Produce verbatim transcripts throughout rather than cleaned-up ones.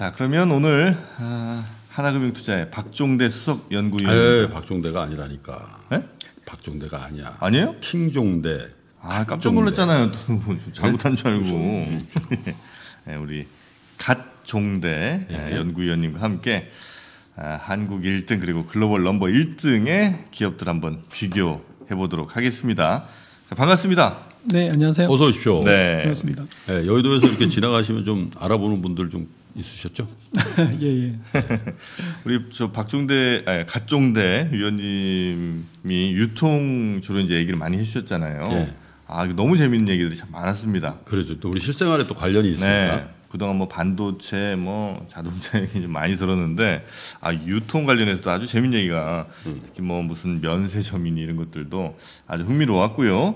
자, 그러면 오늘 어, 하나금융투자의 박종대 수석 연구위원. 에, 박종대가 아니라니까. 네? 박종대가 아니야. 아니에요? 킹종대. 아, 깜짝 놀랐잖아요. 잘못한 줄 알고. 네, 우리 갓종대 예. 연구위원님과 함께 아, 한국 일 등 그리고 글로벌 넘버 일 등의 기업들 한번 비교해 보도록 하겠습니다. 자, 반갑습니다. 네, 안녕하세요. 어서 오십시오. 네, 반갑습니다. 네, 여의도에서 이렇게 지나가시면 좀 알아보는 분들 좀 있으셨죠? 예예. 예. 우리 저 박종대, 아니, 갓종대 위원님이 유통 주로 이제 얘기를 많이 해주셨잖아요. 예. 아, 이거 너무 재밌는 얘기들이 참 많았습니다. 그렇죠. 또 우리 실생활에 또 관련이 있으니까. 네. 그동안 뭐 반도체, 뭐 자동차 얘기 좀 많이 들었는데, 아, 유통 관련해서도 아주 재밌는 얘기가, 특히 뭐 무슨 면세점이니 이런 것들도 아주 흥미로웠고요.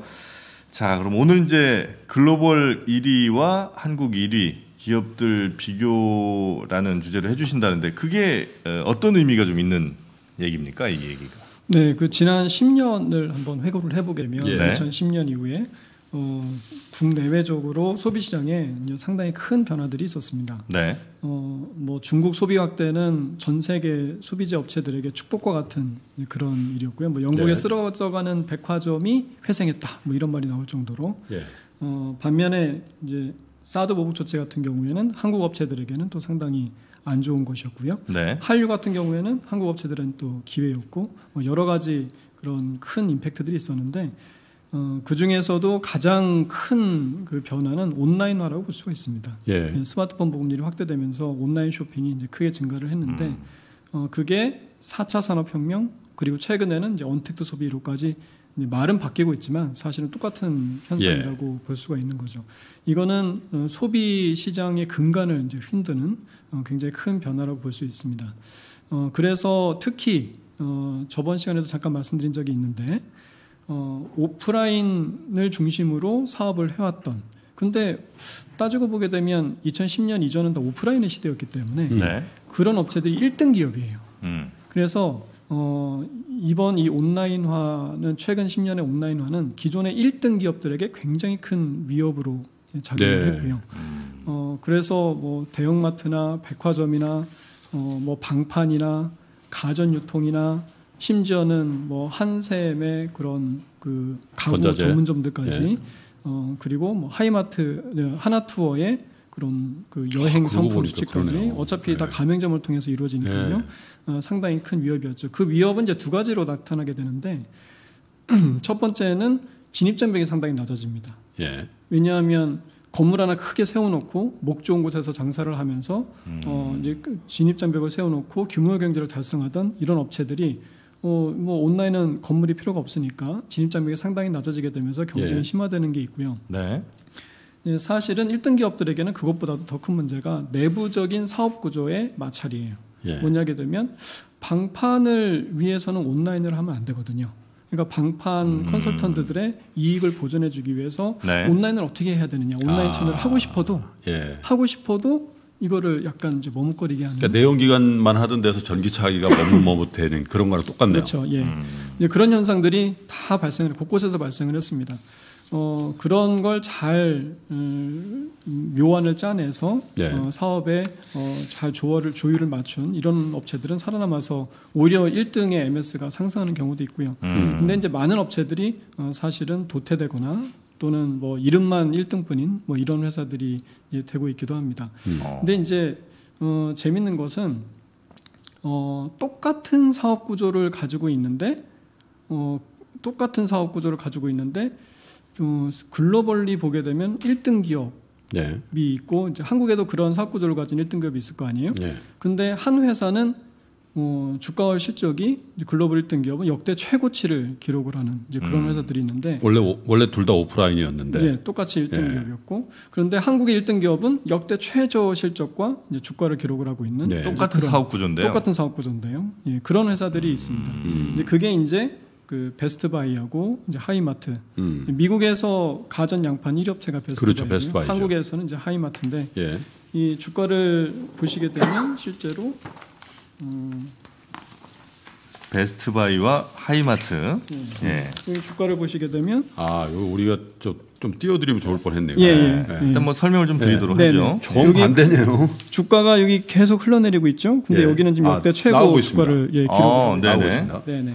자, 그럼 오늘 이제 글로벌 일 위와 한국 일 위 기업들 비교라는 주제로 해주신다는데, 그게 어떤 의미가 좀 있는 얘기입니까, 이 얘기가? 네, 그 지난 십 년을 한번 회고를 해보게 되면, 예. 이천십 년 이후에 어, 국내외적으로 소비 시장에 상당히 큰 변화들이 있었습니다. 네. 어, 뭐 중국 소비 확대는 전 세계 소비재 업체들에게 축복과 같은 그런 일이었고요. 뭐 영국에 네. 쓰러져가는 백화점이 회생했다, 뭐 이런 말이 나올 정도로. 네. 어, 반면에 이제 사드 보복 조치 같은 경우에는 한국 업체들에게는 또 상당히 안 좋은 것이었고요. 네. 한류 같은 경우에는 한국 업체들은 또 기회였고, 뭐 여러 가지 그런 큰 임팩트들이 있었는데. 어, 그 중에서도 가장 큰 그 변화는 온라인화라고 볼 수가 있습니다. 예. 스마트폰 보급률이 확대되면서 온라인 쇼핑이 이제 크게 증가를 했는데, 음. 어, 그게 사 차 산업 혁명, 그리고 최근에는 이제 언택트 소비로까지 이제 말은 바뀌고 있지만 사실은 똑같은 현상이라고 예. 볼 수가 있는 거죠. 이거는 어, 소비 시장의 근간을 이제 흔드는 어, 굉장히 큰 변화라고 볼 수 있습니다. 어, 그래서 특히 어, 저번 시간에도 잠깐 말씀드린 적이 있는데. 어, 오프라인을 중심으로 사업을 해왔던, 근데 따지고 보게 되면 이천십 년 이전은 다 오프라인의 시대였기 때문에 네. 그런 업체들이 일 등 기업이에요. 음. 그래서 어, 이번 이 온라인화는, 최근 십 년의 온라인화는 기존의 일 등 기업들에게 굉장히 큰 위협으로 작용을 네. 했고요. 어, 그래서 뭐 대형마트나 백화점이나 어, 뭐 방판이나 가전유통이나 심지어는 뭐 한샘의 그런 그 가구 건자재. 전문점들까지 예. 어 그리고 뭐 하이마트, 하나 투어의 그런 그 여행 상품 수집까지 어차피 예. 다 가맹점을 통해서 이루어지니까요. 예. 어, 상당히 큰 위협이었죠. 그 위협은 이제 두 가지로 나타나게 되는데 첫 번째는 진입장벽이 상당히 낮아집니다. 예. 왜냐하면 건물 하나 크게 세워놓고 목 좋은 곳에서 장사를 하면서 음. 어 이제 진입장벽을 세워놓고 규모 경제를 달성하던 이런 업체들이 어, 뭐 온라인은 건물이 필요가 없으니까 진입장벽이 상당히 낮아지게 되면서 경쟁이 예. 심화되는 게 있고요. 네. 예, 사실은 일 등 기업들에게는 그것보다도 더 큰 문제가 내부적인 사업 구조의 마찰이에요. 예. 뭐냐게 되면 방판을 위해서는 온라인을 하면 안 되거든요. 그러니까 방판 음. 컨설턴트들의 이익을 보전해주기 위해서 네. 온라인을 어떻게 해야 되느냐. 온라인 아. 채널을 하고 싶어도 예. 하고 싶어도 이거를 약간 이제 머뭇거리게 하는. 그러니까 내연기관만 하던 데서 전기차기가 머뭇머뭇대는 그런 거랑 똑같네요. 그렇죠. 예. 음. 이제 그런 현상들이 다 발생을, 곳곳에서 발생을 했습니다. 어, 그런 걸 잘 음, 묘안을 짜내서 예. 어, 사업에 어, 잘 조화를, 조율을 맞춘 이런 업체들은 살아남아서 오히려 일 등의 엠에스가 상승하는 경우도 있고요. 음. 근데 이제 많은 업체들이 어, 사실은 도태되거나 또는 뭐 이름만 일 등뿐인 뭐 이런 회사들이 이제 되고 있기도 합니다. 음. 근데 이제 어, 재밌는 것은 어, 똑같은 사업 구조를 가지고 있는데 어, 똑같은 사업 구조를 가지고 있는데 어, 글로벌리 보게 되면 일 등 기업이 네. 있고, 이제 한국에도 그런 사업 구조를 가진 일 등 기업이 있을 거 아니에요. 네. 근데 한 회사는 어, 주가와 실적이 글로벌 일 등 기업은 역대 최고치를 기록을 하는 이제 그런 음. 회사들이 있는데, 원래 오, 원래 둘 다 오프라인이었는데 네, 똑같이 일 등 예. 기업이었고, 그런데 한국의 일 등 기업은 역대 최저 실적과 이제 주가를 기록을 하고 있는 네. 똑같은 사업 구조인데요. 똑같은 사업 구조인데요. 예, 그런 회사들이 있습니다. 음. 이제 그게 이제 그 베스트바이하고 이제 하이마트. 음. 미국에서 가전 양판 일 위 업체가 베스트바이고요. 그렇죠, 한국에서는 이제 하이마트인데 예. 이 주가를 보시게 되면 실제로 음, 베스트바이와 하이마트. 네. 예. 주가를 보시게 되면 아, 이거 우리가 좀, 좀 띄워드리면 좋을 뻔했네요. 예, 예. 예. 일단 뭐 설명을 좀 드리도록 예. 하죠. 정반대네요. 주가가 여기 계속 흘러내리고 있죠. 근데 예. 여기는 지금 역대 아, 최고 주가를 예, 기록하고 있습니다. 네네.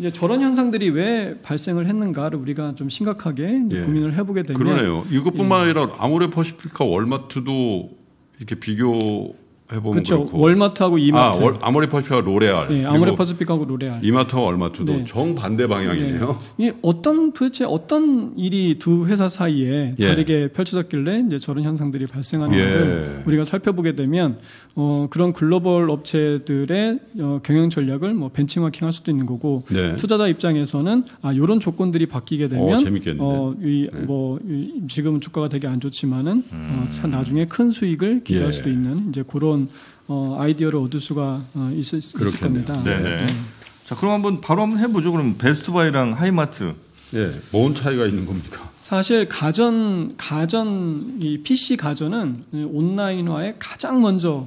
이제 저런 현상들이 왜 발생을 했는가를 우리가 좀 심각하게 이제 예. 고민을 해보게 되면 그러네요. 이것뿐만 아니라 예. 아모레퍼시픽과 월마트도 이렇게 비교. 그렇죠. 월마트하고 이마트. 아, 아모레퍼시픽과 로레알. 네, 아모레퍼시픽하고 로레알. 이마트와 월마트도 네. 정반대 방향이네요. 네. 이게 어떤 도대체 어떤 일이 두 회사 사이에 예. 다르게 펼쳐졌길래 이제 저런 현상들이 발생하는지를 예. 우리가 살펴보게 되면 어, 그런 글로벌 업체들의 어, 경영 전략을 뭐 벤치마킹할 수도 있는 거고 네. 투자자 입장에서는 아, 이런 조건들이 바뀌게 되면 어, 재밌겠는데. 어, 이, 네. 뭐 이, 지금은 주가가 되게 안 좋지만은 음. 어, 나중에 큰 수익을 기대할 예. 수도 있는 이제 그런 어, 아이디어를 얻을 수가 어, 있을, 있을 겁니다. 네. 자, 그럼 한번 바로 한번 해보죠. 그럼 베스트바이랑 하이마트, 예, 뭔 차이가 있는 겁니까? 사실 가전 가전 이 피씨 가전은 온라인화에 가장 먼저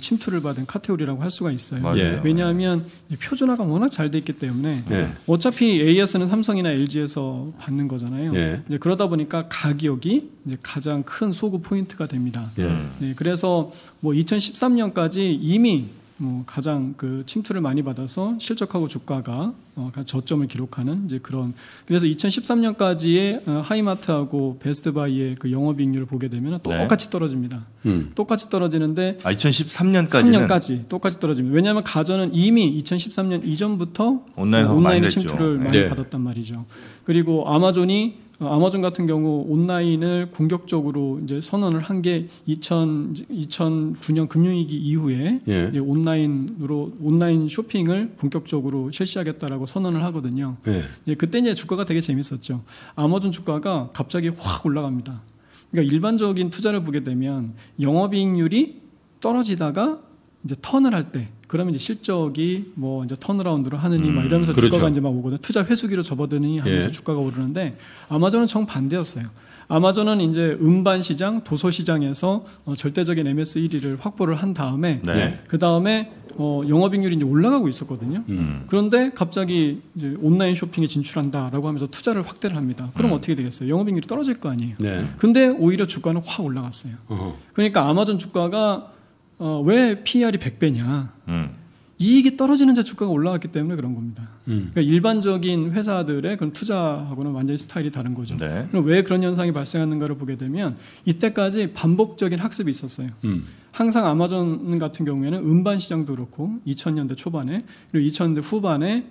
침투를 받은 카테고리라고 할 수가 있어요. 맞아요. 왜냐하면 표준화가 워낙 잘 돼 있기 때문에 예. 어차피 에이에스는 삼성이나 엘지에서 받는 거잖아요. 예. 이제 그러다 보니까 가격이 이제 가장 큰 소구 포인트가 됩니다. 예. 네, 그래서 뭐 이천십삼 년까지 이미 뭐 가장 그 침투를 많이 받아서 실적하고 주가가 어 저점을 기록하는 이제 그런 그래서 이천십삼 년까지의 어, 하이마트하고 베스트바이의 그 영업이익률을 보게 되면 똑같이 네. 떨어집니다. 음. 똑같이 떨어지는데 아, 이천십삼 년까지는 삼 년까지 똑같이 떨어집니다. 왜냐하면 가전은 이미 이천십삼 년 이전부터 온라인, 어, 온라인 침투를 많이 네. 받았단 말이죠. 그리고 아마존이 아마존 같은 경우 온라인을 공격적으로 이제 선언을 한 게 이천구 년 금융위기 이후에 예. 온라인으로 온라인 쇼핑을 본격적으로 실시하겠다라고 선언을 하거든요. 예. 예, 그때 이제 주가가 되게 재밌었죠. 아마존 주가가 갑자기 확 올라갑니다. 그러니까 일반적인 투자를 보게 되면 영업이익률이 떨어지다가 이제 턴을 할 때. 그러면 이제 실적이 뭐 이제 턴어라운드로 하느니 음, 막 이러면서 그렇죠. 주가가 이제 막 오거든요. 투자 회수기로 접어드느니 하면서 예. 주가가 오르는데 아마존은 정반대였어요. 아마존은 이제 음반 시장, 도서 시장에서 어, 절대적인 엠에스 일 위를 확보를 한 다음에 네. 그 다음에 어, 영업익률이 이제 올라가고 있었거든요. 음. 그런데 갑자기 이제 온라인 쇼핑에 진출한다라고 하면서 투자를 확대를 합니다. 그럼 음. 어떻게 되겠어요? 영업익률이 떨어질 거 아니에요. 네. 근데 오히려 주가는 확 올라갔어요. 어허. 그러니까 아마존 주가가 어, 왜 피이알이 백 배냐? 음. 이익이 떨어지는 자 주가가 올라왔기 때문에 그런 겁니다. 음. 그러니까 일반적인 회사들의 그런 투자하고는 완전히 스타일이 다른 거죠. 네. 그럼 왜 그런 현상이 발생하는가를 보게 되면 이때까지 반복적인 학습이 있었어요. 음. 항상 아마존 같은 경우에는 음반 시장도 그렇고 이천 년대 초반에 그리고 이천 년대 후반에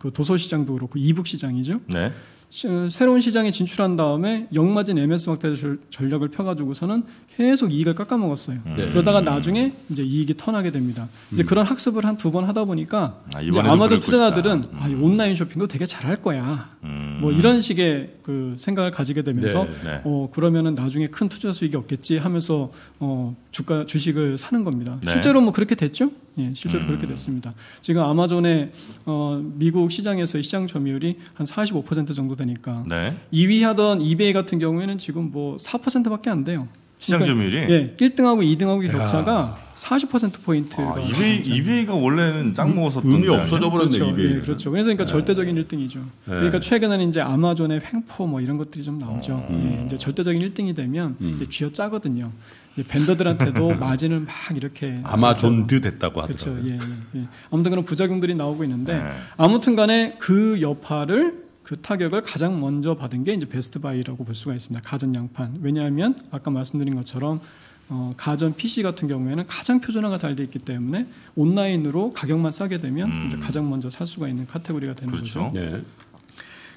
그 도서 시장도 그렇고 이북 시장이죠. 네. 새로운 시장에 진출한 다음에 역마진 엠에스 확대 전략을 펴가지고서는 계속 이익을 깎아먹었어요. 네. 그러다가 나중에 이제 이익이 턴하게 됩니다. 이제 음. 그런 학습을 한 두 번 하다 보니까 아, 아마존 투자자들은 음. 아, 온라인 쇼핑도 되게 잘할 거야. 음. 뭐 이런 식의 그 생각을 가지게 되면서 네. 네. 어, 그러면은 나중에 큰 투자 수익이 없겠지 하면서 어, 주가 주식을 사는 겁니다. 네. 실제로 뭐 그렇게 됐죠? 예, 실제로 음. 그렇게 됐습니다. 지금 아마존의 어, 미국 시장에서의 시장 점유율이 한 사십오 퍼센트 정도 되니까 네. 이 위 하던 이베이 같은 경우에는 지금 뭐 사 퍼센트밖에 안 돼요. 시장 점유율이? 그러니까, 예, 일 등하고 이 등하고의 격차가 사십 퍼센트 포인트. 아, 이베이, 이베이가 원래는 짱 먹었었던 의미 없어져 버렸네요. 그렇죠. 예, 그렇죠. 그래서 그러니까 네. 절대적인 일 등이죠. 네. 그러니까 최근에는 이제 아마존의 횡포 뭐 이런 것들이 좀 나오죠. 음. 예, 이제 절대적인 일 등이 되면 음. 이제 쥐어짜거든요. 벤더들한테도 마진을 막 이렇게 아마존드 됐다고 하더라고요. 그렇죠. 예, 예, 예. 아무튼 그런 부작용들이 나오고 있는데 네. 아무튼간에 그 여파를 그 타격을 가장 먼저 받은 게 이제 베스트바이라고 볼 수가 있습니다. 가전 양판. 왜냐하면 아까 말씀드린 것처럼 어, 가전 피씨 같은 경우에는 가장 표준화가 잘 돼 있기 때문에 온라인으로 가격만 싸게 되면 음. 이제 가장 먼저 살 수가 있는 카테고리가 되는 그렇죠. 거죠. 네.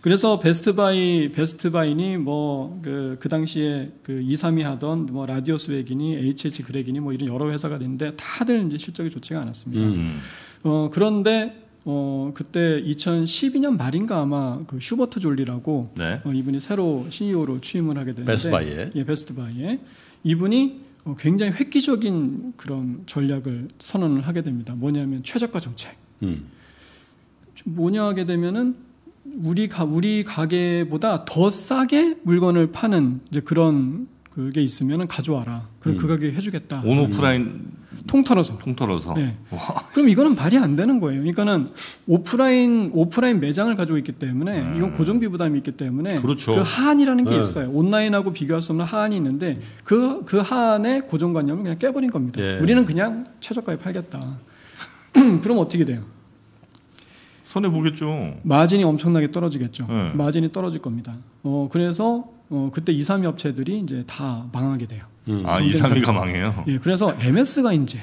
그래서 베스트바이, 베스트바이니 뭐 그 그 당시에 그 이, 삼 위 하던 뭐 라디오스 웨기니, 에이치에이치 그렉이니 뭐 이런 여러 회사가 됐는데 다들 이제 실적이 좋지가 않았습니다. 음. 어, 그런데 어 그때 이천십이 년 말인가 아마 그 슈버트 졸리라고 네. 어, 이분이 새로 씨이오로 취임을 하게 되는데 베스트바이에 예 베스트바이에 이분이 어, 굉장히 획기적인 그런 전략을 선언을 하게 됩니다. 뭐냐면 최저가 정책. 음. 뭐냐 하게 되면은 우리 가 우리 가게보다 더 싸게 물건을 파는 이제 그런 그게 있으면은 가져와라. 그럼 음. 그 가격에 해주겠다. 온 오프라인 음. 통틀어서. 통틀어서. 네. 그럼 이거는 말이 안 되는 거예요. 이거는 오프라인 오프라인 매장을 가지고 있기 때문에 음. 이건 고정비 부담이 있기 때문에 그렇죠. 그 하한이라는 게 네. 있어요. 온라인하고 비교할 수 없는 하한이 있는데 그, 그 하한의 고정관념을 그냥 깨버린 겁니다. 예. 우리는 그냥 최저가에 팔겠다. 그럼 어떻게 돼요? 손해보겠죠. 마진이 엄청나게 떨어지겠죠. 네. 마진이 떨어질 겁니다. 어, 그래서 어, 그때 이, 삼위 업체들이 이제 다 망하게 돼요. 음. 아, 이, 삼위가 망해요? 예, 그래서 엠에스가 이제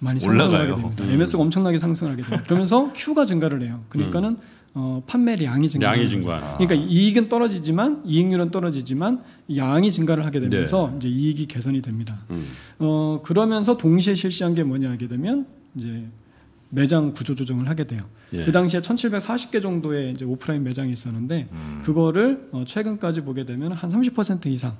많이 올라가요. 상승하게 됩니다. 음. 엠에스가 엄청나게 상승하게 돼요. 그러면서 Q가 증가를 해요. 그러니까는 음. 어, 판매량이 증가를 양이 증가. 아. 그러니까 이익은 떨어지지만 이익률은 떨어지지만 양이 증가를 하게 되면서 네. 이제 이익이 개선이 됩니다. 음. 어, 그러면서 동시에 실시한 게 뭐냐 하게 되면 이제 매장 구조 조정을 하게 돼요. 예. 그 당시에 천칠백사십 개 정도의 이제 오프라인 매장이 있었는데 음. 그거를 어 최근까지 보게 되면 한 삼십 퍼센트 이상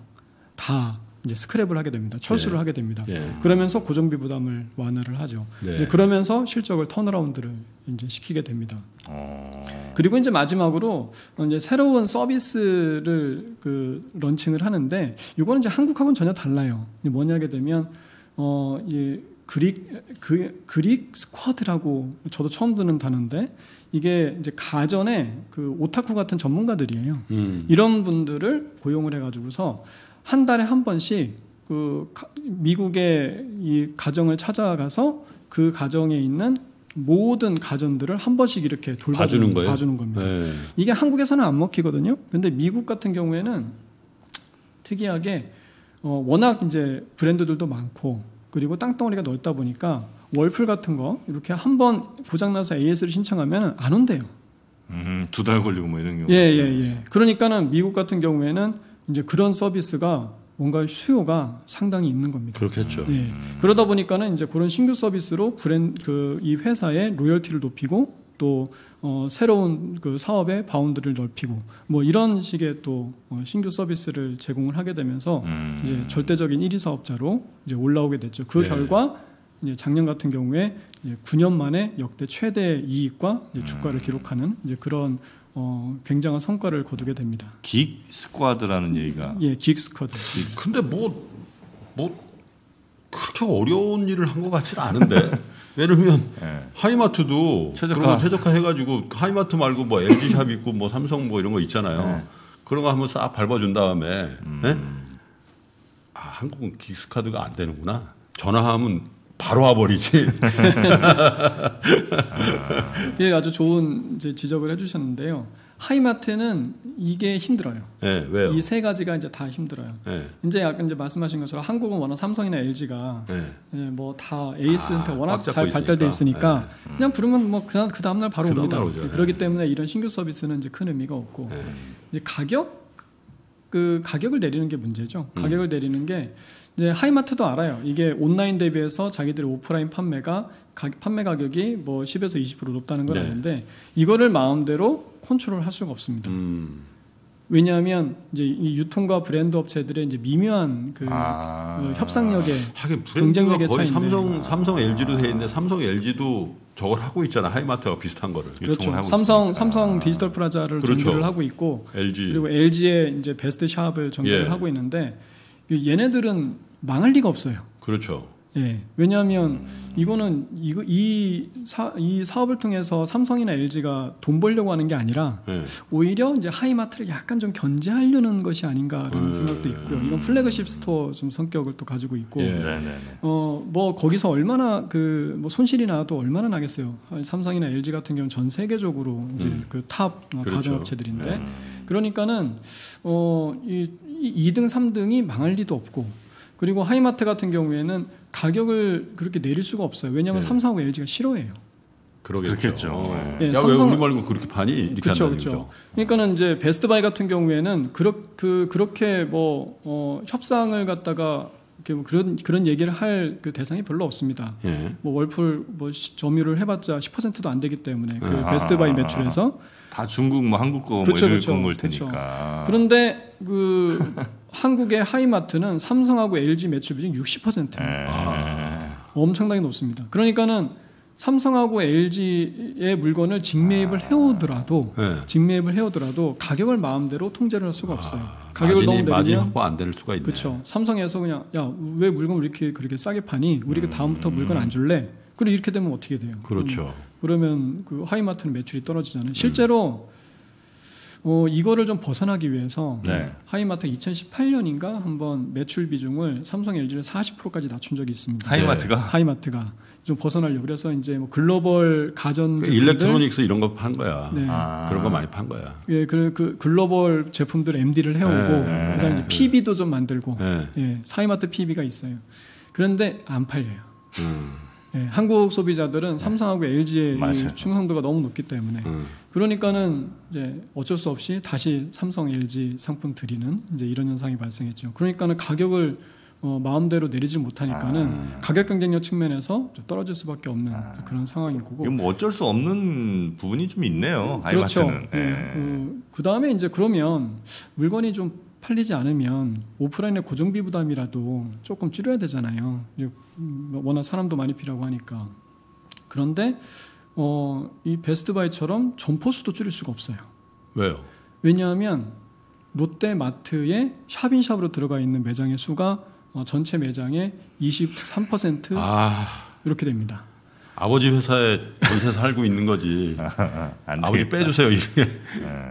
다 이제 스크랩을 하게 됩니다. 철수를 예. 하게 됩니다. 예. 그러면서 고정비 부담을 완화를 하죠. 네. 이제 그러면서 실적을 턴어라운드를 이제 시키게 됩니다. 어. 그리고 이제 마지막으로 이제 새로운 서비스를 그 런칭을 하는데 이거는 이제 한국하고는 전혀 달라요. 뭐냐게 되면 어 예. 그릭 그 그릭 스쿼드라고 저도 처음 듣는 단어인데 이게 이제 가전에 그 오타쿠 같은 전문가들이에요. 음. 이런 분들을 고용을 해가지고서 한 달에 한 번씩 그 가, 미국의 이 가정을 찾아가서 그 가정에 있는 모든 가전들을 한 번씩 이렇게 돌봐주는 거예요. 봐주는 겁니다. 네. 이게 한국에서는 안 먹히거든요. 근데 미국 같은 경우에는 특이하게 어, 워낙 이제 브랜드들도 많고. 그리고 땅덩어리가 넓다 보니까 월풀 같은 거 이렇게 한번 고장나서 에이에스를 신청하면 안 온대요. 음, 두 달 걸리고 뭐 이런 경우. 예, 예, 예. 그러니까는 미국 같은 경우에는 이제 그런 서비스가 뭔가 수요가 상당히 있는 겁니다. 그렇겠죠. 예. 그러다 보니까는 이제 그런 신규 서비스로 브랜드 그 이 회사의 로열티를 높이고 또 어, 새로운 그 사업의 바운드를 넓히고 뭐 이런 식의 또 어, 신규 서비스를 제공을 하게 되면서 음. 이제 절대적인 일 위 사업자로 이제 올라오게 됐죠. 그 네. 결과 이제 작년 같은 경우에 이제 구 년 만에 역대 최대 이익과 이제 주가를 음. 기록하는 이제 그런 어, 굉장한 성과를 거두게 됩니다. 긱스쿼드라는 얘기가 예, 긱스쿼드. 근데 뭐 뭐 그렇게 어려운 일을 한 것 같지는 않은데. 예를 들면 네. 하이마트도 최저가 최저가 해가지고 하이마트 말고 뭐 엘지 샵 있고 뭐 삼성 뭐 이런 거 있잖아요. 네. 그런 거 한번 싹 밟아준 다음에 음. 네? 아, 한국은 긱스쿼드가 안 되는구나. 전화하면 바로 와버리지. 예, 아주 좋은 이제 지적을 해주셨는데요. 하이마트는 이게 힘들어요. 네, 왜요? 이 세 가지가 이제 다 힘들어요. 네. 이제 아까 이제 말씀하신 것처럼 한국은 워낙 삼성이나 엘지가 네. 뭐 다 에이에스한테 아, 워낙 잘 발달돼 있으니까 네. 그냥 부르면 뭐 그냥 그 다음날 바로 그 옵니다. 네. 그렇기 때문에 이런 신규 서비스는 이제 큰 의미가 없고 네. 이제 가격 그 가격을 내리는 게 문제죠. 가격을 음. 내리는 게 이제 하이마트도 알아요. 이게 온라인 대비해서 자기들의 오프라인 판매가 가, 판매 가격이 뭐 십에서 이십 퍼센트 높다는 걸 네. 아는데 이거를 마음대로 컨트롤할 수가 없습니다. 음. 왜냐하면 이제 이 유통과 브랜드 업체들의 이제 미묘한 그 아. 협상력의 경쟁력의 차이. 삼성 삼성 엘지로 돼 있는데 삼성 엘지도 저걸 하고 있잖아. 하이마트와 비슷한 거를. 그렇죠. 하고 삼성 있으니까. 삼성 디지털 플라자를 그렇죠. 정비를 하고 있고 엘지. 그리고 엘지의 이제 베스트 샵을 정비를 예. 하고 있는데. 얘네들은 망할 리가 없어요. 그렇죠. 예, 왜냐하면 이거는 이거 이, 사, 이 사업을 통해서 삼성이나 엘지가 돈 벌려고 하는 게 아니라 네. 오히려 이제 하이마트를 약간 좀 견제하려는 것이 아닌가라는 음. 생각도 있고요. 이건 플래그십 스토어 좀 성격을 또 가지고 있고, 예. 어, 뭐 거기서 얼마나 그 뭐 손실이 나도 얼마나 나겠어요. 삼성이나 엘지 같은 경우는 전 세계적으로 이제 음. 그 탑 그렇죠. 가전업체들인데, 음. 그러니까는 어, 이, 이 이 등, 삼 등이 망할 리도 없고, 그리고 하이마트 같은 경우에는 가격을 그렇게 내릴 수가 없어요. 왜냐하면 네. 삼성하고 엘지가 싫어해요. 그러겠죠. 네. 네, 야, 삼성... 왜 우리 말고 그렇게 파니? 이렇게 그렇죠, 그렇죠. 그러니까는 이제 베스트바이 같은 경우에는 그렇, 그, 그렇게 뭐 어, 협상을 갖다가 뭐 그런 그런 얘기를 할 그 대상이 별로 없습니다. 예. 뭐 월풀 뭐 점유를 해봤자 십 퍼센트도 안 되기 때문에 그 아, 베스트바이 매출에서 다 중국 뭐 한국 거 뭐 이런 걸 테니까. 그런데 그 한국의 하이마트는 삼성하고 엘지 매출 비중 육십 퍼센트입니다. 아. 엄청나게 높습니다. 그러니까는 삼성하고 엘지의 물건을 직매입을 해오더라도 아. 직매입을 해오더라도 가격을 마음대로 통제를 할 수가 없어요. 아. 가격을 마진이, 마진이 확보 안 될 수가 있네. 그렇죠. 삼성에서 그냥 야, 왜 물건을 이렇게 그렇게 싸게 파니? 우리가 음, 다음부터 물건 안 줄래? 그래 이렇게 되면 어떻게 돼요? 그렇죠. 음, 그러면 그 하이마트는 매출이 떨어지잖아요. 실제로 음. 어, 이거를 좀 벗어나기 위해서 네. 하이마트 이천십팔 년인가 한번 매출 비중을 삼성 엘지를 사십 퍼센트까지 낮춘 적이 있습니다. 하이마트가? 네. 하이마트가 좀 벗어나려고. 그래서 이제 뭐 글로벌 가전 그 제품들, 일렉트로닉스 이런 거 판 거야. 네. 아. 그런 거 많이 판 거야. 예, 그, 그 글로벌 제품들 엠디를 해오고 네. 그다음에 이제 피비도 좀 만들고 네. 예, 하이마트 피비가 있어요. 그런데 안 팔려요. 음. 예, 한국 소비자들은 삼성하고 엘지의 충성도가 너무 높기 때문에 음. 그러니까는 이제 어쩔 수 없이 다시 삼성 엘지 상품 드리는 이제 이런 현상이 발생했죠. 그러니까는 가격을 어, 마음대로 내리지 못하니까는 아. 가격 경쟁력 측면에서 떨어질 수밖에 없는 아. 그런 상황인 거고. 뭐 어쩔 수 없는 부분이 좀 있네요. 하이마트는. 그렇죠. 예. 예. 그, 그 다음에 이제 그러면 물건이 좀 팔리지 않으면 오프라인의 고정비 부담이라도 조금 줄여야 되잖아요. 워낙 사람도 많이 필요하고 하니까. 그런데 어, 이 베스트바이처럼 점포수도 줄일 수가 없어요. 왜요? 왜냐하면 롯데마트의 샵인샵으로 들어가 있는 매장의 수가 어, 전체 매장의 이십삼 퍼센트 아... 이렇게 됩니다. 아버지 회사에 전세 살고 있는 거지. 아버지 빼주세요. 이게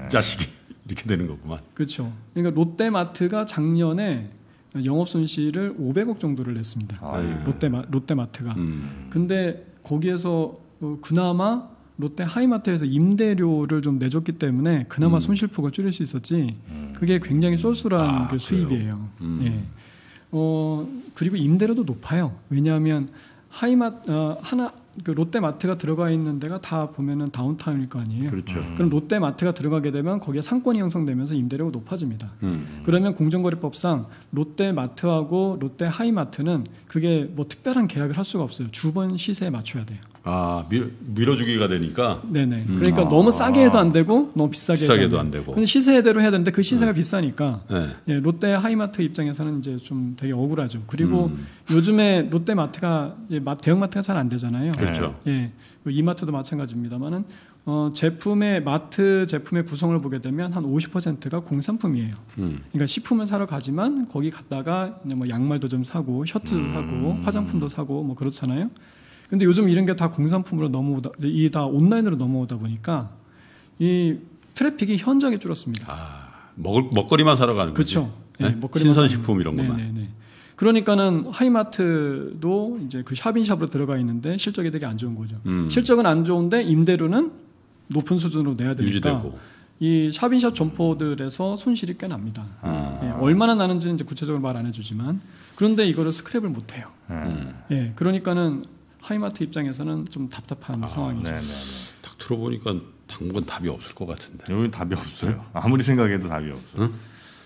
자식이. 이렇게 되는 거구만. 그렇죠. 그러니까 롯데마트가 작년에 영업 손실을 오백억 정도를 냈습니다. 아, 예. 롯데마, 롯데마트가. 음. 근데 거기에서 그나마 롯데 하이마트에서 임대료를 좀 내줬기 때문에 그나마 음. 손실폭을 줄일 수 있었지. 음. 그게 굉장히 쏠쏠한 아, 그 수입이에요. 음. 예. 어, 그리고 임대료도 높아요. 왜냐하면 하이마트 어, 하나 그 롯데마트가 들어가 있는 데가 다 보면은 다운타운일 거 아니에요. 그렇죠. 음. 그럼 롯데마트가 들어가게 되면 거기에 상권이 형성되면서 임대료가 높아집니다. 음. 그러면 공정거래법상 롯데마트하고 롯데하이마트는 그게 뭐 특별한 계약을 할 수가 없어요. 주번 시세에 맞춰야 돼요. 아 밀, 밀어주기가 되니까. 네네. 음. 그러니까 아. 너무 싸게 해도 안 되고 너무 비싸게 비싸게도 해도 안 되고. 근데 시세대로 해야 되는데 그 시세가 네. 비싸니까. 네. 예, 롯데하이마트 입장에서는 이제 좀 되게 억울하죠. 그리고 음. 요즘에 롯데마트가 대형마트가 잘 안 되잖아요. 그렇죠. 예, 이마트도 마찬가지입니다만은 어, 제품의 마트 제품의 구성을 보게 되면 한 오십 퍼센트가 공산품이에요. 음. 그러니까 식품을 사러 가지만 거기 갔다가 뭐 양말도 좀 사고 셔츠도 음. 사고 화장품도 사고 뭐 그렇잖아요. 근데 요즘 이런 게 다 공산품으로 넘어오다, 이 다 온라인으로 넘어오다 보니까 이 트래픽이 현저하게 줄었습니다. 아, 먹을 먹거리만 사러 가는 거죠. 그렇죠. 네, 신선식품 이런 것만. 네네네. 그러니까는 하이마트도 이제 그 샵인샵으로 들어가 있는데 실적이 되게 안 좋은 거죠. 음. 실적은 안 좋은데 임대료는 높은 수준으로 내야 되니까 유지되고. 이 샵인샵 점포들에서 손실이 꽤 납니다. 아. 예, 얼마나 나는지는 이제 구체적으로 말 안 해주지만 그런데 이거를 스크랩을 못 해요. 음. 예, 그러니까는 하이마트 입장에서는 좀 답답한 아, 상황이죠. 네네네. 딱 들어보니까 당분간 답이 없을 것 같은데. 여기 답이 없어요. 아무리 생각해도 답이 없어요. 응?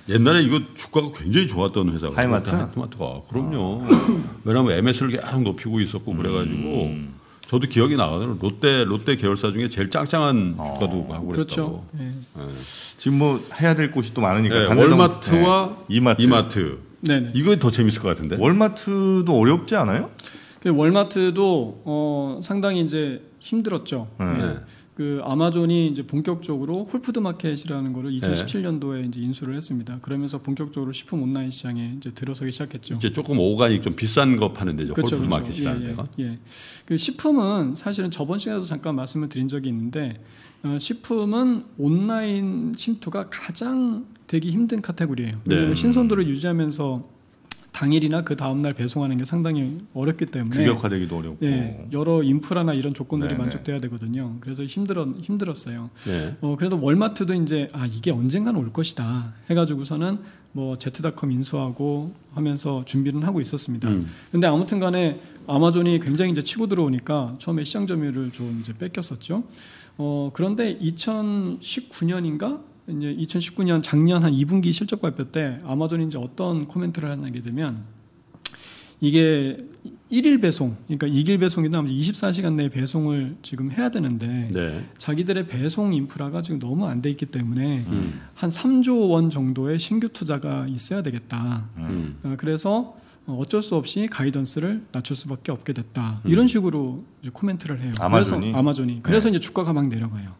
옛날에 이거 주가가 굉장히 좋았던 회사가 하이마트? 하이마트가. 그럼요. 아. 왜냐하면 엠에스를 계속 높이고 있었고 음. 그래가지고 저도 기억이 나거든요. 롯데 롯데 계열사 중에 제일 짱짱한 아. 주가도 하고 그랬다고. 그렇죠. 네. 네. 지금 뭐 해야 될 곳이 또 많으니까. 네. 월마트와 네. 이마트. 이마트. 네네. 이거 더 재밌을 것 같은데. 월마트도 어렵지 않아요? 월마트도 어, 상당히 이제 힘들었죠. 네. 네. 그 아마존이 이제 본격적으로 홀푸드 마켓이라는 거를 이천십칠 년도에 이제 인수를 했습니다. 그러면서 본격적으로 식품 온라인 시장에 이제 들어서기 시작했죠. 이제 조금 오가닉 좀 비싼 거 파는 데죠. 그렇죠, 홀푸드 그렇죠. 마켓이라는 예, 데가. 예. 그 식품은 사실은 저번 시간에도 잠깐 말씀을 드린 적이 있는데 어, 식품은 온라인 침투가 가장 되기 힘든 카테고리예요. 네. 신선도를 유지하면서 당일이나 그 다음날 배송하는 게 상당히 어렵기 때문에 규격화되기도 어렵고 예, 여러 인프라나 이런 조건들이 네네. 만족돼야 되거든요. 그래서 힘들어, 힘들었어요. 네. 어, 그래도 월마트도 이제 아 이게 언젠간 올 것이다 해가지고서는 뭐 제트닷컴 인수하고 하면서 준비는 하고 있었습니다. 음. 근데 아무튼간에 아마존이 굉장히 이제 치고 들어오니까 처음에 시장 점유율을 좀 이제 뺏겼었죠. 어, 그런데 이천십구 년인가? 이제 이천십구 년 작년 한 이 분기 실적 발표 때 아마존이 이제 어떤 코멘트를 하게 되면 이게 일일 배송, 그러니까 이일 배송이나 이십사 시간 내에 배송을 지금 해야 되는데 네. 자기들의 배송 인프라가 지금 너무 안 돼 있기 때문에 음. 한 삼조 원 정도의 신규 투자가 있어야 되겠다. 음. 그래서 어쩔 수 없이 가이던스를 낮출 수밖에 없게 됐다. 음. 이런 식으로 이제 코멘트를 해요. 아마존이? 그래서, 아마존이. 그래서 네. 이제 주가가 막 내려가요.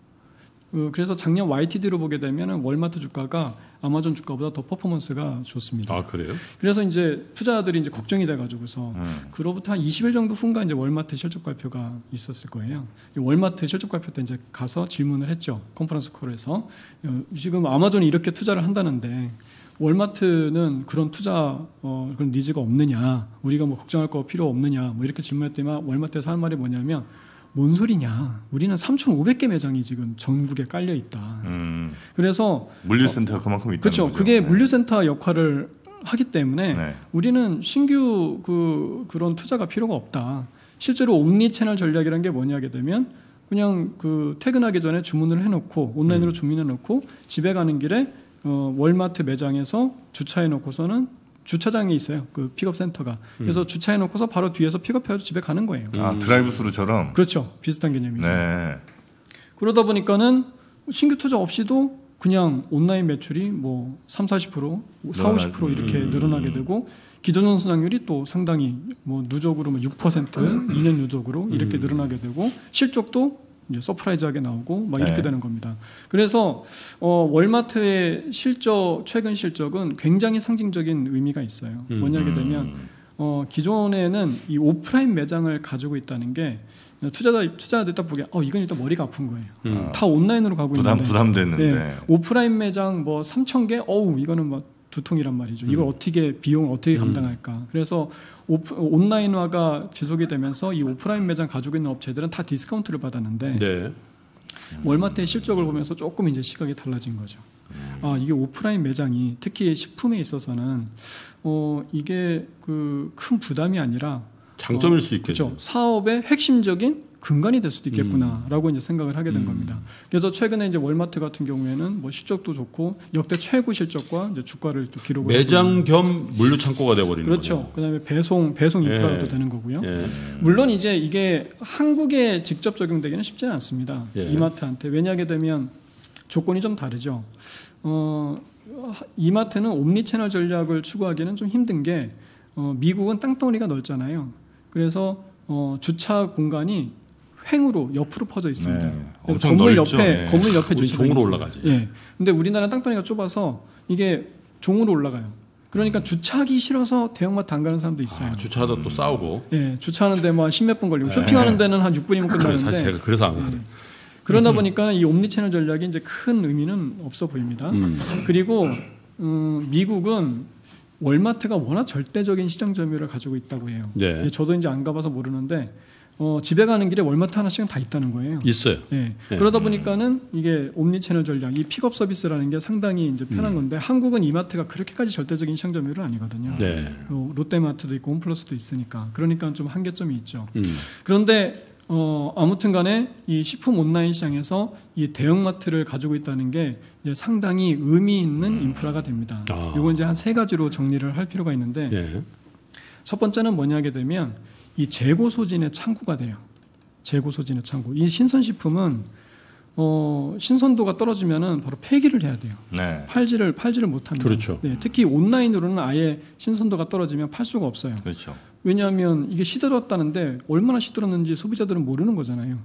그래서 작년 와이티디로 보게 되면 월마트 주가가 아마존 주가보다 더 퍼포먼스가 좋습니다. 아, 그래요? 그래서 이제 투자자들이 이제 걱정이 돼가지고서 음. 그로부터 한 이십 일 정도 후인가 이제 월마트 실적 발표가 있었을 거예요. 월마트 실적 발표 때 이제 가서 질문을 했죠. 컨퍼런스 콜에서. 지금 아마존이 이렇게 투자를 한다는데 월마트는 그런 투자 어, 그런 니즈가 없느냐, 우리가 뭐 걱정할 거 필요 없느냐, 뭐 이렇게 질문했더니만 월마트에서 하는 말이 뭐냐면, 뭔 소리냐, 우리는 삼천오백 개 매장이 지금 전국에 깔려 있다. 음, 그래서 물류센터가 어, 그만큼 있다는 그렇죠. 거죠. 그게 네. 물류센터 역할을 하기 때문에 네. 우리는 신규 그 그런 투자가 필요가 없다. 실제로 옴니 채널 전략이란 게 뭐냐 하게 되면, 그냥 그 퇴근하기 전에 주문을 해놓고 온라인으로 음. 주문해놓고 집에 가는 길에 어, 월마트 매장에서 주차해놓고서는 주차장이 있어요. 그 픽업 센터가. 그래서 음. 주차해놓고서 바로 뒤에서 픽업해서 집에 가는 거예요. 아, 드라이브스루처럼. 그렇죠. 비슷한 개념이죠. 네. 그러다 보니까는 신규 투자 없이도 그냥 온라인 매출이 뭐 삼, 사십 퍼센트, 사, 오십 퍼센트 이렇게 음. 늘어나게 되고, 기존 성장률이 또 상당히 뭐 누적으로 뭐 육 퍼센트, 음. 이 년 누적으로 이렇게 음. 늘어나게 되고, 실적도 이제 서프라이즈하게 나오고 막 이렇게 네. 되는 겁니다. 그래서 어, 월마트의 실적, 최근 실적은 굉장히 상징적인 의미가 있어요. 음. 뭐냐게 되면 어, 기존에는 이 오프라인 매장을 가지고 있다는 게 투자자, 투자자들 딱 보기에 어, 이건 일단 머리가 아픈 거예요. 음. 다 온라인으로 가고 부담, 있는데 부담됐는데 네, 오프라인 매장 뭐 삼천 개, 어우 이거는 막 두통이란 말이죠. 이걸 음. 어떻게 비용을 어떻게 감당할까. 음. 그래서 오프, 온라인화가 지속이 되면서 이 오프라인 매장 가지고 있는 업체들은 다 디스카운트를 받았는데 네. 월마트의 실적을 보면서 조금 이제 시각이 달라진 거죠. 음. 아, 이게 오프라인 매장이 특히 식품에 있어서는 어, 이게 그 큰 부담이 아니라 장점일 어, 수 있겠죠. 그렇죠. 사업의 핵심적인 근간이 될 수도 있겠구나라고 음. 이제 생각을 하게 된 음. 겁니다. 그래서 최근에 이제 월마트 같은 경우에는 뭐 실적도 좋고 역대 최고 실적과 이제 주가를 또 기록을 매장 겸 물류 창고가 되어버리는 그렇죠. 거죠. 그다음에 배송 배송 인프라도 예. 되는 거고요. 예. 물론 이제 이게 한국에 직접 적용되기는 쉽지는 않습니다. 예. 이마트한테. 왜냐하게 되면 조건이 좀 다르죠. 어, 이마트는 옴니채널 전략을 추구하기는 좀 힘든 게 어, 미국은 땅덩어리가 넓잖아요. 그래서 어, 주차 공간이 횡으로 옆으로 퍼져 있습니다. 네, 건물 넓죠. 옆에 네. 건물 옆에 우리 종으로 있어요. 올라가지. 예. 근데 우리나라 땅덩이가 좁아서 이게 종으로 올라가요. 그러니까 음. 주차하기 싫어서 대형마트 안 가는 사람도 있어요. 아, 주차도 음. 또 싸우고. 예. 주차하는데 뭐 한 십몇 분 걸리고 네. 쇼핑하는 데는 한 육 분이면 끝나는데. 사실 제가 그래서 안 가거든요. 예. 그러다 음. 보니까 이 옴니채널 전략이 이제 큰 의미는 없어 보입니다. 음. 그리고 음, 미국은 월마트가 워낙 절대적인 시장 점유율을 가지고 있다고 해요. 네. 예, 저도 이제 안 가봐서 모르는데. 어, 집에 가는 길에 월마트 하나씩은 다 있다는 거예요. 있어요. 네. 네. 그러다 보니까는 이게 옴니채널 전략, 이 픽업 서비스라는 게 상당히 이제 편한 음. 건데, 한국은 이마트가 그렇게까지 절대적인 시장 점유율은 아니거든요. 네. 어, 롯데마트도 있고 홈플러스도 있으니까, 그러니까 좀 한계점이 있죠. 음. 그런데 어, 아무튼간에 이 식품 온라인 시장에서 이 대형마트를 가지고 있다는 게 이제 상당히 의미 있는 음. 인프라가 됩니다. 아. 이건 이제 한 세 가지로 정리를 할 필요가 있는데 네. 첫 번째는 뭐냐게 되면, 이 재고 소진의 창구가 돼요. 재고 소진의 창구. 이 신선식품은 어, 신선도가 떨어지면은 바로 폐기를 해야 돼요. 네. 팔지를 팔지를 못합니다. 그렇죠. 네, 특히 온라인으로는 아예 신선도가 떨어지면 팔 수가 없어요. 그렇죠. 왜냐하면 이게 시들었다는데 얼마나 시들었는지 소비자들은 모르는 거잖아요.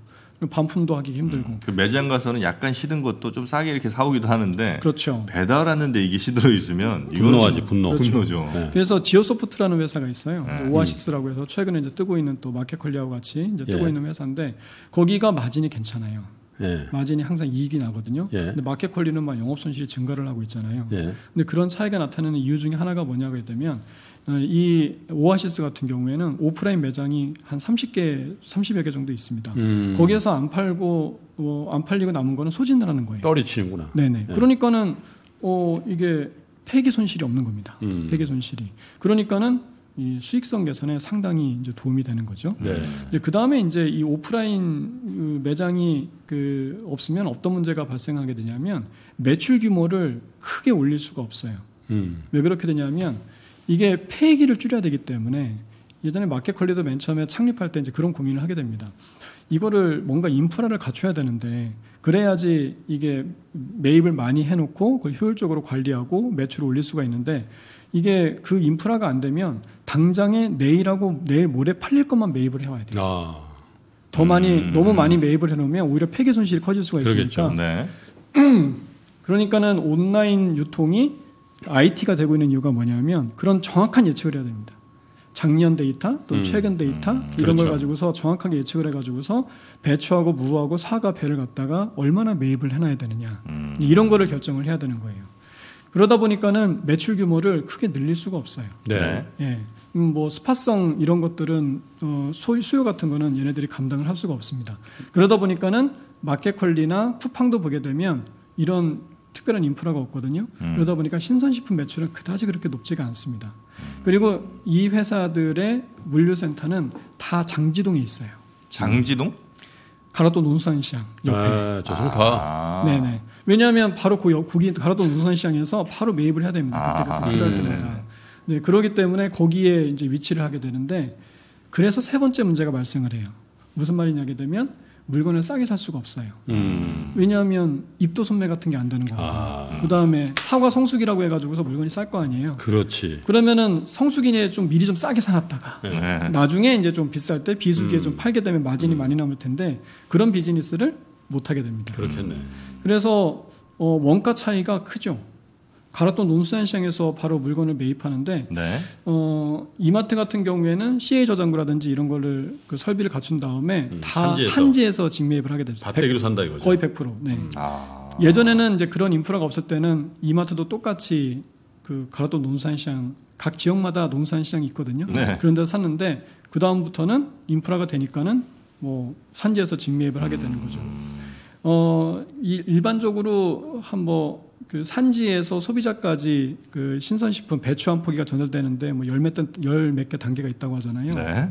반품도 하기 힘들고. 음, 그 매장 가서는 약간 시든 것도 좀 싸게 이렇게 사오기도 하는데. 그렇죠. 배달하는데 이게 시들어 있으면 분노하지, 분노. 그렇죠. 분노죠. 네. 그래서 지오소프트라는 회사가 있어요. 네. 오아시스라고 해서 최근에 이제 뜨고 있는 또 마켓컬리하고 같이 이제 뜨고 예. 있는 회사인데, 거기가 마진이 괜찮아요. 예. 마진이 항상 이익이 나거든요. 예. 근데 마켓컬리는 막 영업 손실이 증가를 하고 있잖아요. 예. 근데 그런 차이가 나타나는 이유 중에 하나가 뭐냐고 했다면, 이 오아시스 같은 경우에는 오프라인 매장이 한 삼십 개, 삼십여 개 정도 있습니다. 음. 거기에서 안 팔고 어, 안 팔리고 남은 거는 소진을 하는 거예요. 떨어지는구나. 네네. 네. 그러니까는 어, 이게 폐기 손실이 없는 겁니다. 음. 폐기 손실이. 그러니까는 이 수익성 개선에 상당히 이제 도움이 되는 거죠. 네. 이제 그 다음에 이제 이 오프라인 매장이 그 없으면 어떤 문제가 발생하게 되냐면, 매출 규모를 크게 올릴 수가 없어요. 음. 왜 그렇게 되냐면, 이게 폐기를 줄여야 되기 때문에, 예전에 마켓컬리도 맨 처음에 창립할 때 이제 그런 고민을 하게 됩니다. 이거를 뭔가 인프라를 갖춰야 되는데, 그래야지 이게 매입을 많이 해놓고 그걸 효율적으로 관리하고 매출을 올릴 수가 있는데, 이게 그 인프라가 안 되면 당장에 내일하고 내일 모레 팔릴 것만 매입을 해와야 돼요. 아. 더 많이 음. 너무 많이 매입을 해놓으면 오히려 폐기 손실이 커질 수가 있으니까. 그러겠죠. 네. 그러니까는 온라인 유통이 아이티가 되고 있는 이유가 뭐냐면 그런 정확한 예측을 해야 됩니다. 작년 데이터 또는 음. 최근 데이터 음. 이런 그렇죠. 걸 가지고서 정확하게 예측을 해가지고서 배추하고 무하고 사과 배를 갖다가 얼마나 매입을 해놔야 되느냐 음. 이런 거를 결정을 해야 되는 거예요. 그러다 보니까는 매출 규모를 크게 늘릴 수가 없어요. 네. 예. 뭐 스팟성 이런 것들은 어, 소유 수요 같은 거는 얘네들이 감당을 할 수가 없습니다. 그러다 보니까는 마켓컬리나 쿠팡도 보게 되면 이런 특별한 인프라가 없거든요. 음. 그러다 보니까 신선식품 매출은 그다지 그렇게 높지가 않습니다. 그리고 이 회사들의 물류센터는 다 장지동에 있어요. 장지동? 가락동 농수산 시장 옆에. 아, 저 송파. 아. 네네. 왜냐하면 바로 그 거기 가락동 농수산 시장에서 바로 매입을 해야 됩니다. 그때 그때 필요할 때마다. 네, 그러기 때문에 거기에 이제 위치를 하게 되는데 그래서 세 번째 문제가 발생을 해요. 무슨 말이냐게 되면 물건을 싸게 살 수가 없어요. 음. 왜냐하면 입도 소매 같은 게 안 되는 거거든요. 아. 그 다음에 사과 성수기라고 해가지고서 물건이 쌀 거 아니에요. 그렇지. 그러면은 성수기에 좀 미리 좀 싸게 사놨다가 네. 나중에 이제 좀 비쌀 때 비수기에 음. 좀 팔게 되면 마진이 음. 많이 남을 텐데 그런 비즈니스를 못 하게 됩니다. 그렇겠네. 그래서 어, 원가 차이가 크죠. 가락동 농수산 시장에서 바로 물건을 매입하는데 네. 어, 이마트 같은 경우에는 씨에이 저장구라든지 이런 거를 그 설비를 갖춘 다음에 음, 다 산지에서, 산지에서 직매입을 하게 됩니다. 밭대기로 산다 이거죠. 거의 백 퍼센트. 네. 음. 아. 예전에는 이제 그런 인프라가 없을 때는 이마트도 똑같이 그 가락동 농수산 시장 각 지역마다 농수산 시장이 있거든요. 네. 그런 데서 샀는데 그 다음부터는 인프라가 되니까는 뭐 산지에서 직매입을 하게 되는 거죠. 어, 이, 일반적으로 한 뭐 그 산지에서 소비자까지 그 신선식품 배추 한 포기가 전달되는데 뭐 열몇 열 몇 개 단계가 있다고 하잖아요. 네.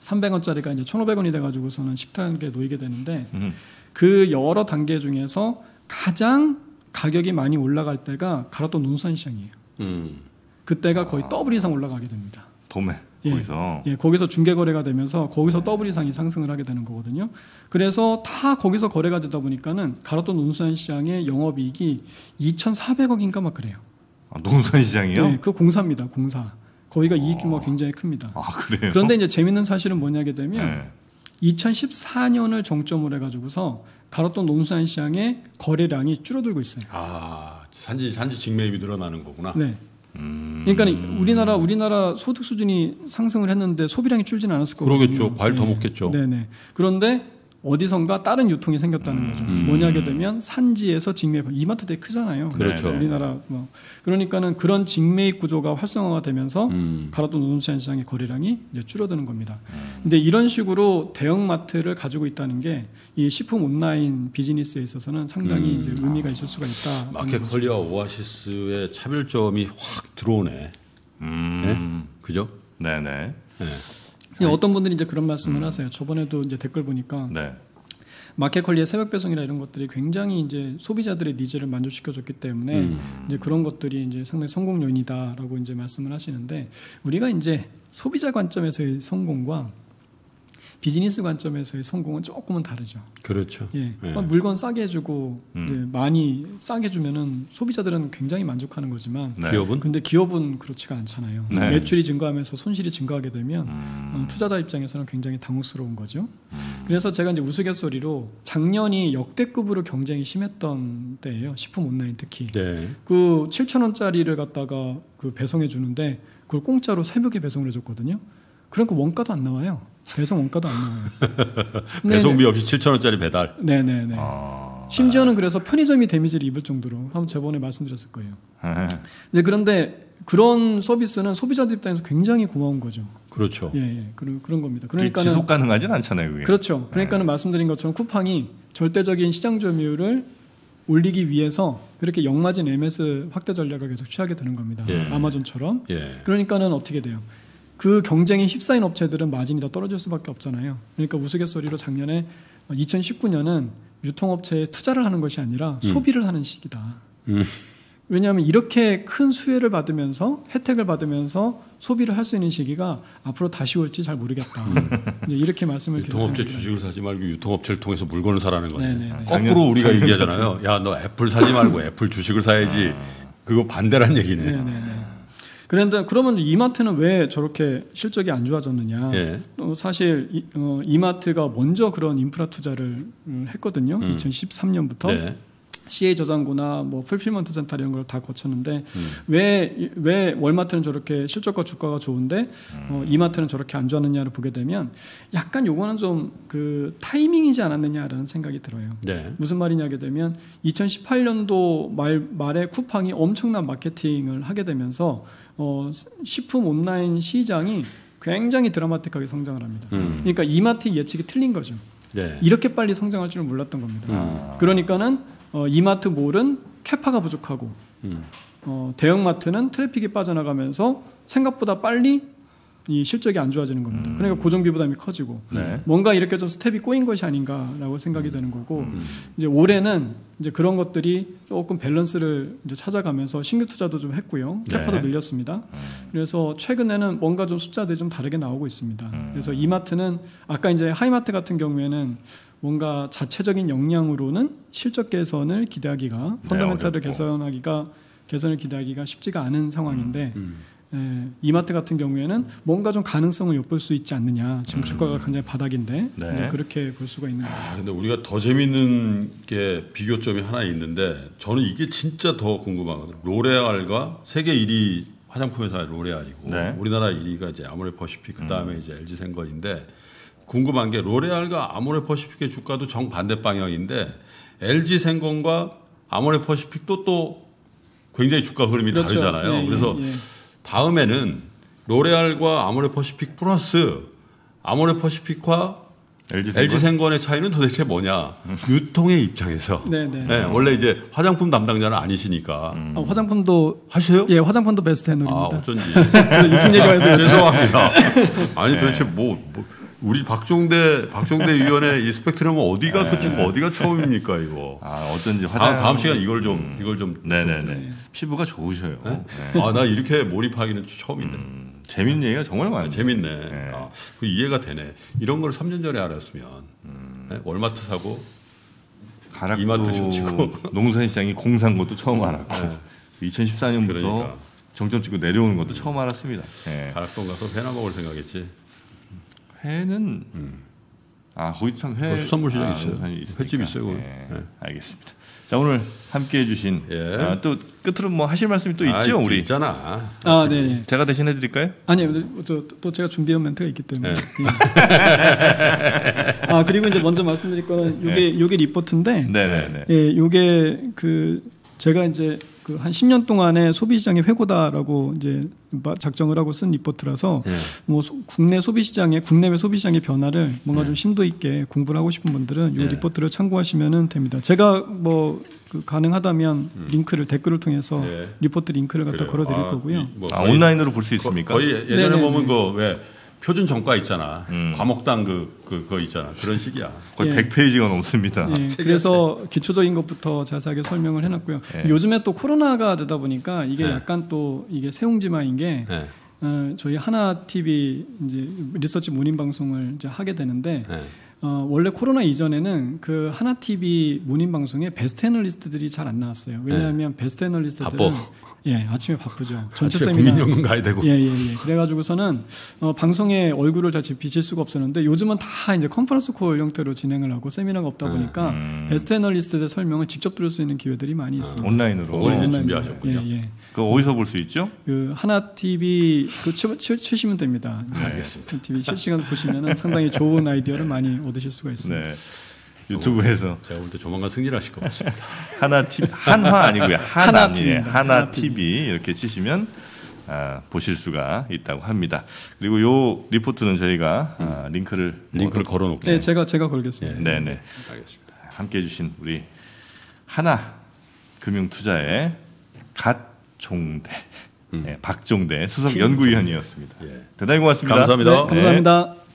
삼백 원짜리가 이제 천오백 원이 돼가지고서는 식탁에 놓이게 되는데 음. 그 여러 단계 중에서 가장 가격이 많이 올라갈 때가 가락동 농수산 시장이에요. 음. 그때가 거의 아. 더블 이상 올라가게 됩니다. 도매. 예, 거기서 예, 거기서 중개 거래가 되면서 거기서 네. 더블 이상이 상승을 하게 되는 거거든요. 그래서 다 거기서 거래가 되다 보니까는 가락동 농수산 시장의 영업이익이 이천사백 억인가 막 그래요. 아, 농수산 시장이요? 네, 그 공사입니다. 공사. 거기가 어... 이익 규모가 굉장히 큽니다. 아, 그래요? 그런데 이제 재밌는 사실은 뭐냐게 되면 네. 이천십사 년을 정점으로 해가지고서 가락동 농수산 시장의 거래량이 줄어들고 있어요. 아, 산지 산지 직매입이 늘어나는 거구나. 네. 음... 그러니까 우리나라 우리나라 소득 수준이 상승을 했는데 소비량이 줄지는 않았을 거거든요. 그러겠죠. 과일 네. 더 먹겠죠. 네네. 그런데 어디선가 다른 유통이 생겼다는 음... 거죠. 뭐냐게 되면 산지에서 직매입. 이마트 되게 크잖아요. 그렇죠. 우리나라 뭐 그러니까는 그런 직매입 구조가 활성화가 되면서 음... 가락동 농수산 시장의 거래량이 이제 줄어드는 겁니다. 근데 이런 식으로 대형마트를 가지고 있다는 게 이 식품 온라인 비즈니스에 있어서는 상당히 음... 이제 의미가 아... 있을 수가 있다. 마켓컬리와 오아시스의 차별점이 확 들어오네. 음... 네? 그죠? 네네. 네. 어떤 분들이 이제 그런 말씀을 음. 하세요. 저번에도 이제 댓글 보니까 네. 마켓컬리의 새벽 배송이나 이런 것들이 굉장히 이제 소비자들의 니즈를 만족시켜줬기 때문에 음. 이제 그런 것들이 이제 상당히 성공 요인이다라고 이제 말씀을 하시는데 우리가 이제 소비자 관점에서의 성공과 비즈니스 관점에서의 성공은 조금은 다르죠. 그렇죠. 예, 예. 물건 싸게 해주고 음. 예, 많이 싸게 주면은 소비자들은 굉장히 만족하는 거지만, 네. 기업은? 근데 기업은 그렇지가 않잖아요. 네. 매출이 증가하면서 손실이 증가하게 되면 음. 투자자 입장에서는 굉장히 당혹스러운 거죠. 음. 그래서 제가 이제 우스갯소리로 작년이 역대급으로 경쟁이 심했던 때예요. 식품 온라인 특히. 네. 그 칠천 원짜리를 갖다가 그 배송해 주는데 그걸 공짜로 새벽에 배송을 해줬거든요. 그러니까 원가도 안 나와요. 배송 원가도 안 나와요. 배송비 없이 칠천 원짜리 배달. 네네네. 아... 심지어는 그래서 편의점이 데미지를 입을 정도로 한번 저번에 말씀드렸을 거예요. 이제 그런데 그런 서비스는 소비자들 입장에서 굉장히 고마운 거죠. 그렇죠. 예, 예. 그런 그런 겁니다. 그러니까 지속 가능하진 않잖아요. 그게. 그렇죠. 그러니까는 네. 말씀드린 것처럼 쿠팡이 절대적인 시장 점유율을 올리기 위해서 그렇게 역마진 엠에스 확대 전략을 계속 취하게 되는 겁니다. 예. 아마존처럼. 예. 그러니까는 어떻게 돼요? 그 경쟁에 휩싸인 업체들은 마진이 다 떨어질 수밖에 없잖아요. 그러니까 우스갯소리로 작년에 이천십구 년은 유통업체에 투자를 하는 것이 아니라 음. 소비를 하는 시기다. 음. 왜냐하면 이렇게 큰 수혜를 받으면서 혜택을 받으면서 소비를 할 수 있는 시기가 앞으로 다시 올지 잘 모르겠다. 이제 이렇게 말씀을 드립니다. 유통업체 주식을 사지 말고 유통업체를 통해서 물건을 사라는 거예요. 거꾸로 우리가 얘기하잖아요. 야, 너 애플 사지 말고 애플 주식을 사야지. 그거 반대란 얘기네. 네네네. 그런데 그러면 이마트는 왜 저렇게 실적이 안 좋아졌느냐? 예. 어, 사실 이, 어, 이마트가 먼저 그런 인프라 투자를 했거든요. 음. 이천십삼 년부터. 네. 씨에이 저장고나 뭐 풀필먼트 센터 이런 걸 다 거쳤는데 왜 왜 음. 월마트는 저렇게 실적과 주가가 좋은데 음. 어, 이마트는 저렇게 안 좋았느냐를 보게 되면 약간 요거는 좀 그 타이밍이지 않았느냐라는 생각이 들어요. 네. 무슨 말이냐 하게 되면 이천십팔 년도 말, 말에 쿠팡이 엄청난 마케팅을 하게 되면서 어, 식품 온라인 시장이 굉장히 드라마틱하게 성장을 합니다. 음. 그러니까 이마트 예측이 틀린 거죠. 네. 이렇게 빨리 성장할 줄은 몰랐던 겁니다. 아. 그러니까는 어, 이마트 몰은 캐파가 부족하고 음. 어, 대형마트는 트래픽이 빠져나가면서 생각보다 빨리 이 실적이 안 좋아지는 겁니다. 음. 그러니까 고정비 부담이 커지고 네. 뭔가 이렇게 좀 스텝이 꼬인 것이 아닌가라고 생각이 되는 거고 음. 이제 올해는 이제 그런 것들이 조금 밸런스를 이제 찾아가면서 신규 투자도 좀 했고요. 캐파도 네. 늘렸습니다. 그래서 최근에는 뭔가 좀 숫자들이 좀 다르게 나오고 있습니다. 음. 그래서 이마트는 아까 이제 하이마트 같은 경우에는 뭔가 자체적인 역량으로는 실적 개선을 기대하기가 네, 펀더멘탈을 개선하기가 개선을 기대하기가 쉽지가 않은 상황인데 음. 예, 이마트 같은 경우에는 뭔가 좀 가능성을 엿볼 수 있지 않느냐. 지금 음. 주가가 굉장히 바닥인데 네. 네, 그렇게 볼 수가 있는 거예요. 아, 근데 우리가 더 재밌는 게 비교점이 하나 있는데 저는 이게 진짜 더 궁금하거든요. 로레알과 세계 일 위 화장품 회사 로레알이고 네. 우리나라 일 위가 이제 아모레퍼시픽 그다음에 음. 이제 엘지 생건인데 궁금한 게 로레알과 아모레퍼시픽의 주가도 정반대 방향인데 엘지 생건과 아모레퍼시픽도 또 굉장히 주가 흐름이 그렇죠. 다르잖아요. 예, 예, 그래서 예. 다음에는 로레알과 아모레퍼시픽 플러스 아모레퍼시픽과 엘지 생건? 엘지 생건의 차이는 도대체 뭐냐? 유통의 입장에서. 네네. 네, 원래 이제 화장품 담당자는 아니시니까. 음. 어, 화장품도 하세요? 예, 화장품도 베스트 해놓습니다. 아, 어쩐지. 유통 얘기가 해서 죄송합니다. 아니 도대체 뭐, 뭐 우리 박종대 박종대 위원의 이 스펙트럼은 어디가 네. 그 친구 어디가 처음입니까 이거? 아 어쩐지 화장. 다음, 다음 시간 이걸 좀 음. 이걸 좀. 네네네. 좀... 피부가 좋으셔요. 네? 네. 아 나 이렇게 몰입하기는 처음인데. 음, 재밌는 얘기가 정말 많아요. 재밌네. 네. 아, 이해가 되네. 이런 걸 삼 년 전에 알았으면 음. 네? 월마트 사고 가락동 이마트 쇼치고 농수산 시장이 공산 것도 처음 알았고 네. 이천십사 년부터 그러니까. 정점 찍고 내려오는 것도 음. 처음 알았습니다. 네. 가락동 가서 회나 먹을 생각했지. 회는 음. 아 거기 참 회 수산물 시장 아, 있어요. 횟집 있어요. 예, 네. 알겠습니다. 자 오늘 함께해 주신 예. 아, 또 끝으로 뭐 하실 말씀이 또 아, 있죠 우리 있잖아. 아 네. 제가 대신해 드릴까요? 아니요, 저 또 제가 준비한 멘트가 있기 때문에. 네. 아 그리고 이제 먼저 말씀드릴 거는 이게 이게 네. 리포트인데. 네네네. 예, 이게 그 제가 이제. 그 한 십 년 동안의 소비 시장의 회고다라고 이제 작정을 하고 쓴 리포트라서 예. 뭐 소, 국내 소비 시장의 국내외 소비 시장의 변화를 뭔가 예. 좀 심도 있게 공부를 하고 싶은 분들은 이 예. 리포트를 참고하시면 됩니다. 제가 뭐 그 가능하다면 음. 링크를 댓글을 통해서 예. 리포트 링크를 갖다 그래요. 걸어드릴 아, 거고요. 이, 뭐 아, 거의, 온라인으로 볼 수 있습니까? 거의 예전에 네네네. 보면 그 왜 표준 정가 있잖아. 음. 과목당 그, 그, 그거 있잖아. 그런 식이야. 거의 예. 백 페이지가 넘습니다. 예. 그래서 기초적인 것부터 자세하게 설명을 해놨고요. 예. 요즘에 또 코로나가 되다 보니까 이게 예. 약간 또 이게 새옹지마인 게 예. 어, 저희 하나 티비 이제 리서치 모닝 방송을 이제 하게 되는데 예. 어, 원래 코로나 이전에는 그 하나 티비 모닝 방송에 베스트 애널리스트들이 잘 안 나왔어요. 왜냐하면 예. 베스트 애널리스트들은 예, 아침에 바쁘죠. 전체 세미나 국민연금 가야 되고. 예, 예, 예. 그래가지고서는 어, 방송에 얼굴을 잘 비칠 수가 없었는데 요즘은 다 이제 컨퍼런스 콜 형태로 진행을 하고 세미나가 없다 보니까 음. 베스트 애널리스트들의 설명을 직접 들을 수 있는 기회들이 많이 있습니다. 아, 온라인으로. 어, 이제 준비하셨군요. 예, 예. 그 어디서 볼 수 있죠? 그 하나 티비 그 치시면 됩니다. 네, 알겠습니다. 하나 티비 실시간 보시면은 상당히 좋은 아이디어를 많이 얻으실 수가 있습니다. 네. 유튜브에서 제가 볼 때 조만간 승리하실 것 같습니다. 하나 티비 한화 아니고요 하나 하나, 예, 하나 티비 이렇게 치시면 아, 보실 수가 있다고 합니다. 그리고 요 리포트는 저희가 음. 아, 링크를 링크를 뭐, 걸어놓게. 네, 제가 제가 걸겠습니다. 네, 네, 알겠습니다. 함께해주신 우리 하나 금융투자의 갓종대 음. 네, 박종대 수석 연구위원이었습니다. 예. 대단히 고맙습니다. 감사합니다. 네, 감사합니다. 네.